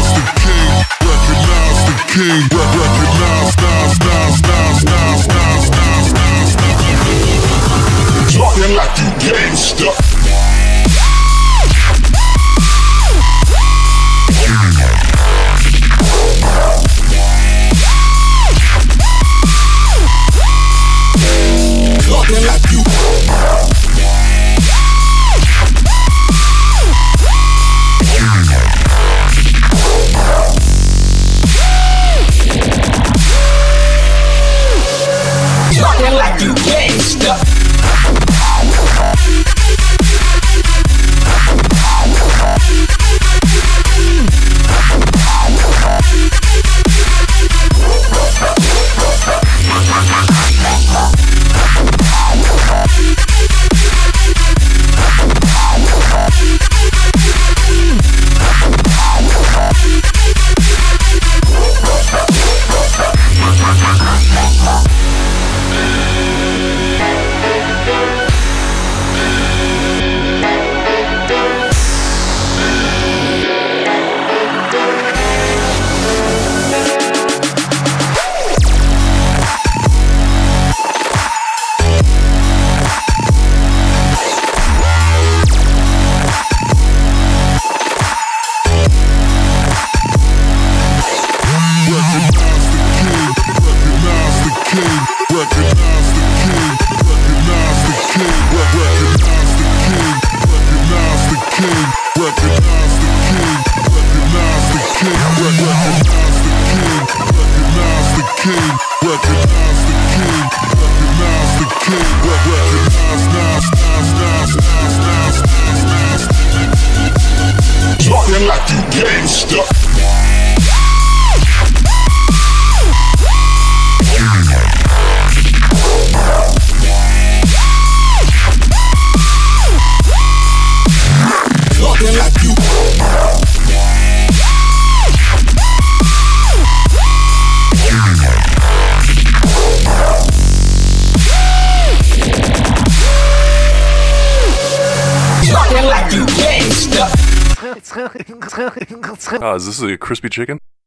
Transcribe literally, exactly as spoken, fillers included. Recognize the king, recognize the king, recognize, recognize, recognize, recognize, recognize, recognize. Talking like you gangsta. Ah, is this a crispy chicken?